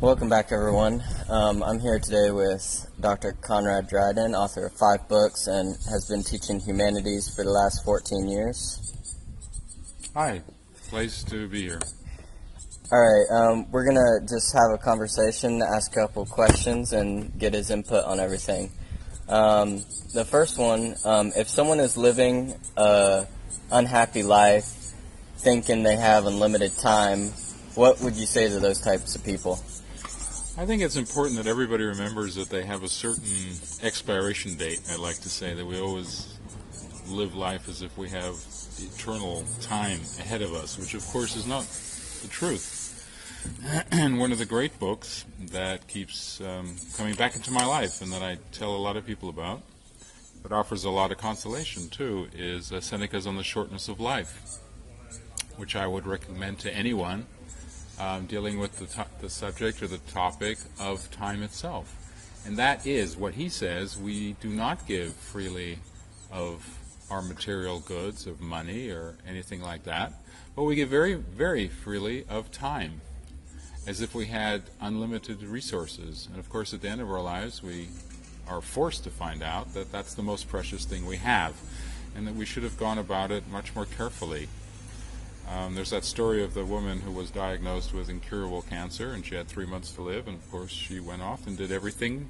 Welcome back, everyone. I'm here today with Dr. Konrad Dryden, author of 5 books and has been teaching humanities for the last 14 years. Hi, pleased to be here. All right, we're going to just have a conversation, ask a couple questions, and get his input on everything. The first one, if someone is living an unhappy life, thinking they have unlimited time, what would you say to those types of people? I think it's important that everybody remembers that they have a certain expiration date. I like to say that we always live life as if we have eternal time ahead of us, which of course is not the truth. And one of the great books that keeps coming back into my life and that I tell a lot of people about, that offers a lot of consolation too, is Seneca's On the Shortness of Life, which I would recommend to anyone dealing with the subject or the topic of time itself. And that is what he says: we do not give freely of our material goods, of money or anything like that, but we give very, very freely of time, as if we had unlimited resources. And of course, at the end of our lives, we are forced to find out that that's the most precious thing we have, and that we should have gone about it much more carefully. There's that story of the woman who was diagnosed with incurable cancer, and she had 3 months to live, and of course she went off and did everything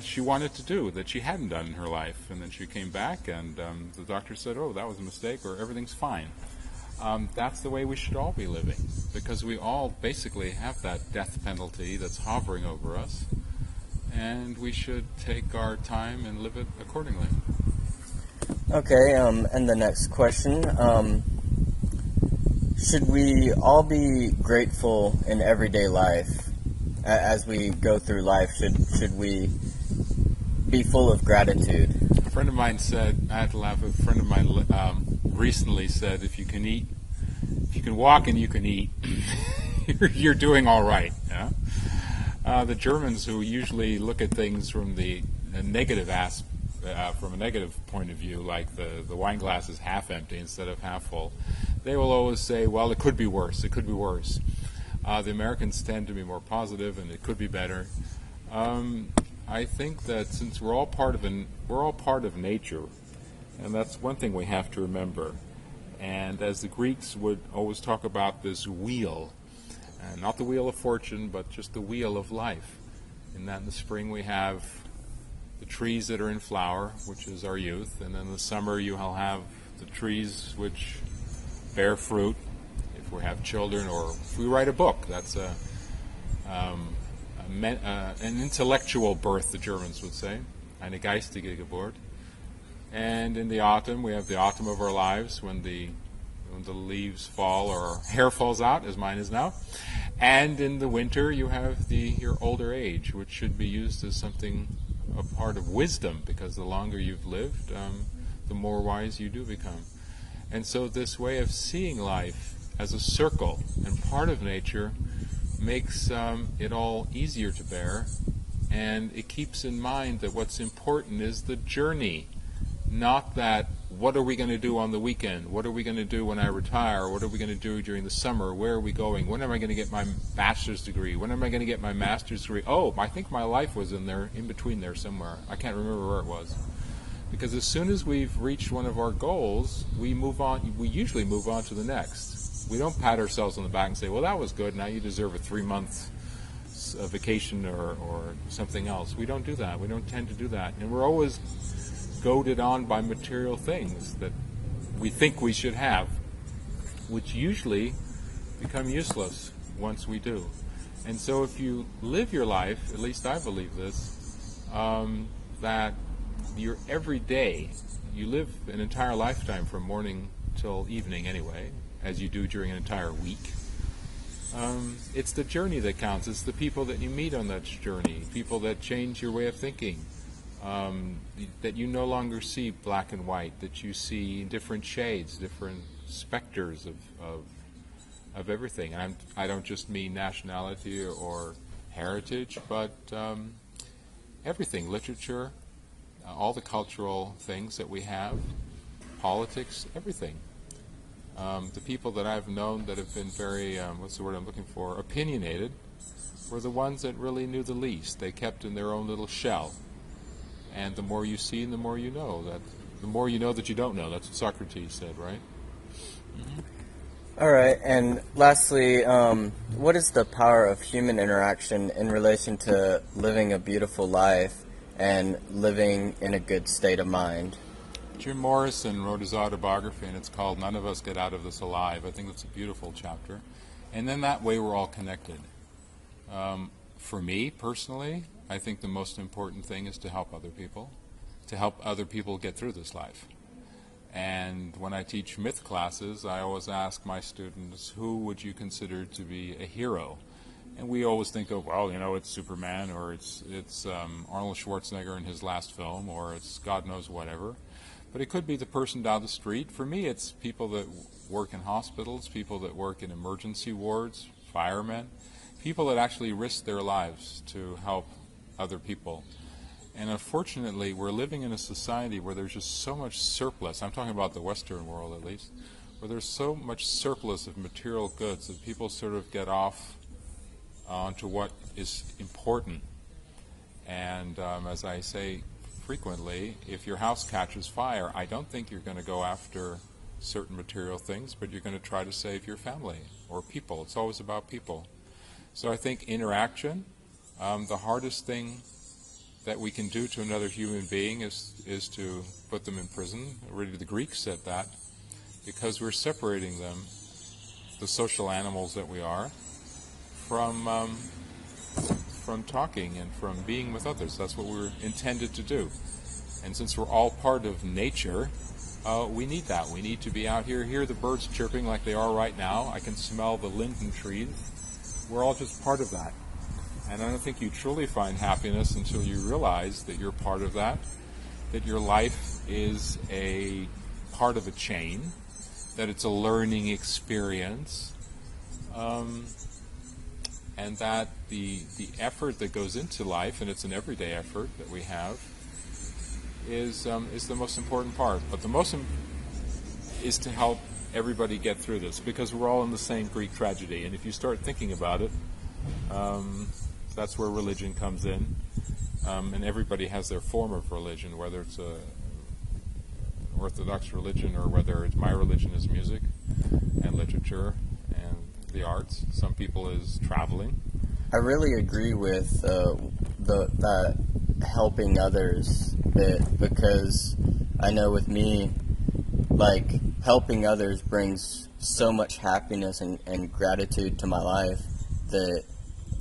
she wanted to do that she hadn't done in her life. And then she came back, and the doctor said, "Oh, that was a mistake," or "Everything's fine." That's the way we should all be living, because we all basically have that death penalty that's hovering over us, and we should take our time and live it accordingly. Okay, and the next question. Should we all be grateful in everyday life? As we go through life, should we be full of gratitude? A friend of mine said, I had to laugh, a friend of mine recently said, if you can walk and you can eat, you're doing all right. Yeah? The Germans, who usually look at things from the negative aspect, from a negative point of view, like the wine glass is half empty instead of half full, they will always say, well, it could be worse, it could be worse. The Americans tend to be more positive, and it could be better. I think that since we're all part of nature, and that's one thing we have to remember. And as the Greeks would always talk about this wheel, not the wheel of fortune, but just the wheel of life. And then in the spring we have the trees that are in flower, which is our youth, and then in the summer you will have the trees which bear fruit, if we have children, or if we write a book. That's an intellectual birth, the Germans would say, eine geistige Geburt. And in the autumn, we have the autumn of our lives, when the leaves fall or hair falls out, as mine is now. And in the winter, you have your older age, which should be used as something, a part of wisdom, because the longer you've lived, the more wise you do become. And so this way of seeing life as a circle and part of nature makes it all easier to bear, and it keeps in mind that what's important is the journey, not that what are we going to do on the weekend, what are we going to do when I retire, what are we going to do during the summer, where are we going, when am I going to get my bachelor's degree, when am I going to get my master's degree, oh, I think my life was in between there somewhere, I can't remember where it was. Because as soon as we've reached one of our goals, we move on, we usually move on to the next. We don't pat ourselves on the back and say, well, that was good, now you deserve a 3-month vacation or something else. We don't do that, we don't tend to do that, and we're always goaded on by material things that we think we should have, which usually become useless once we do. And so if you live your life, at least I believe this, that your every day, you live an entire lifetime from morning till evening anyway, as you do during an entire week. It's the journey that counts, it's the people that you meet on that journey, people that change your way of thinking, that you no longer see black and white, that you see different shades, different specters of everything. And I don't just mean nationality or heritage, but everything, literature, all the cultural things that we have, politics, everything. The people that I've known that have been very, what's the word I'm looking for, opinionated, were the ones that really knew the least. They kept in their own little shell. And the more you see, the more you know. The more you know that you don't know. That's what Socrates said, right? Mm-hmm. All right, and lastly, what is the power of human interaction in relation to living a beautiful life and living in a good state of mind? Jim Morrison wrote his autobiography, and it's called None of Us Get Out of This Alive. I think it's a beautiful chapter. And then that way we're all connected. For me, personally, I think the most important thing is to help other people get through this life. And when I teach myth classes, I always ask my students, who would you consider to be a hero? And we always think of, well, you know, it's Superman, or it's Arnold Schwarzenegger in his last film, or it's God knows whatever. But it could be the person down the street. For me, it's people that work in hospitals, people that work in emergency wards, firemen, people that actually risk their lives to help other people. And unfortunately, we're living in a society where there's just so much surplus. I'm talking about the Western world, at least, where there's so much surplus of material goods that people sort of get off onto what is important. And as I say frequently, if your house catches fire, I don't think you're going to go after certain material things, but you're going to try to save your family or people. It's always about people. So I think interaction, the hardest thing that we can do to another human being is to put them in prison. Already the Greeks said that, because we're separating them, the social animals that we are, from talking and from being with others. That's what we're intended to do. And since we're all part of nature, we need that. We need to be out here. Hear the birds chirping like they are right now. I can smell the linden trees. We're all just part of that. And I don't think you truly find happiness until you realize that you're part of that, that your life is a part of a chain, that it's a learning experience, and that the effort that goes into life, and it's an everyday effort that we have, is the most important part. But the most is to help everybody get through this, because we're all in the same Greek tragedy. And if you start thinking about it, that's where religion comes in, and everybody has their form of religion, whether it's a Orthodox religion or whether it's my religion is music and literature and the arts. Some people is traveling. I really agree with the helping others bit, because I know with me, like, helping others brings so much happiness and gratitude to my life that,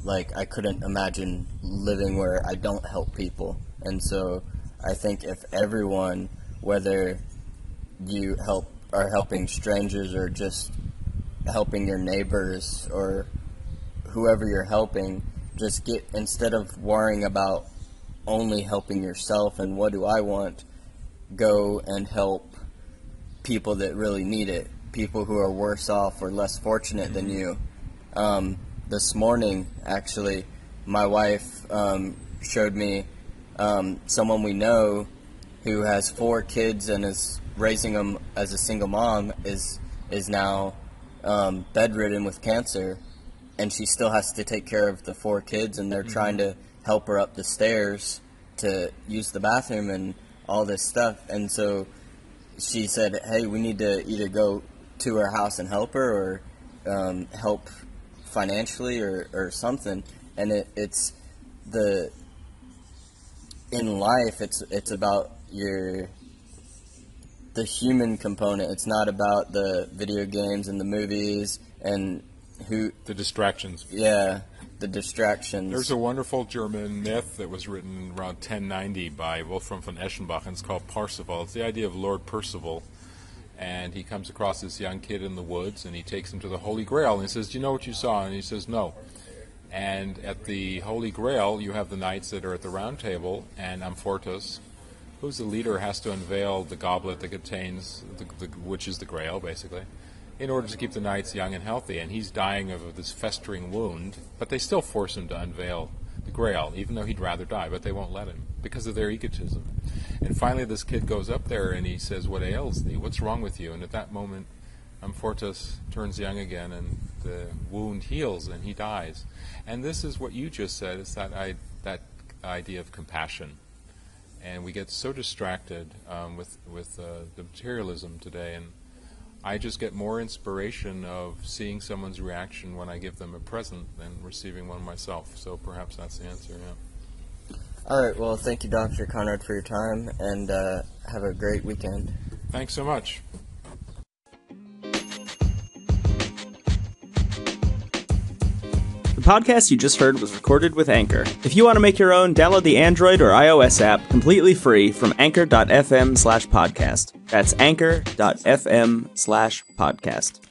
like, I couldn't imagine living where I don't help people. And so I think if everyone, whether you are helping strangers or just helping your neighbors or whoever you're helping, just get, instead of worrying about only helping yourself and what do I want, go and help people that really need it, people who are worse off or less fortunate than you. This morning, actually, my wife showed me someone we know who has 4 kids and is raising them as a single mom, is now bedridden with cancer, and she still has to take care of the 4 kids, and they're trying to help her up the stairs to use the bathroom and all this stuff. And so she said, hey, we need to either go to her house and help her, or help financially or something. And it's the, in life, it's about the human component. It's not about the video games and the movies and the distractions. Yeah, the distractions. There's a wonderful German myth that was written around 1090 by Wolfram von Eschenbach, and it's called Parsifal. It's the idea of Lord Percival. And he comes across this young kid in the woods, and he takes him to the Holy Grail, and he says, do you know what you saw? And he says, no. And at the Holy Grail, you have the knights that are at the round table, and Amfortas, who's the leader, has to unveil the goblet that contains, which is the Grail, basically, in order to keep the knights young and healthy. And he's dying of this festering wound, but they still force him to unveil the Grail, even though he'd rather die, but they won't let him because of their egotism. And finally this kid goes up there and he says, what ails thee? What's wrong with you? And at that moment Amfortas turns young again, and the wound heals, and he dies. And this is what you just said, is that that idea of compassion. And we get so distracted with the materialism today, and I just get more inspiration of seeing someone's reaction when I give them a present than receiving one myself. So perhaps that's the answer, yeah. All right, well, thank you, Dr. Konrad, for your time, and have a great weekend. Thanks so much. The podcast you just heard was recorded with Anchor. If you want to make your own, download the Android or iOS app completely free from anchor.fm/podcast. That's anchor.fm/podcast.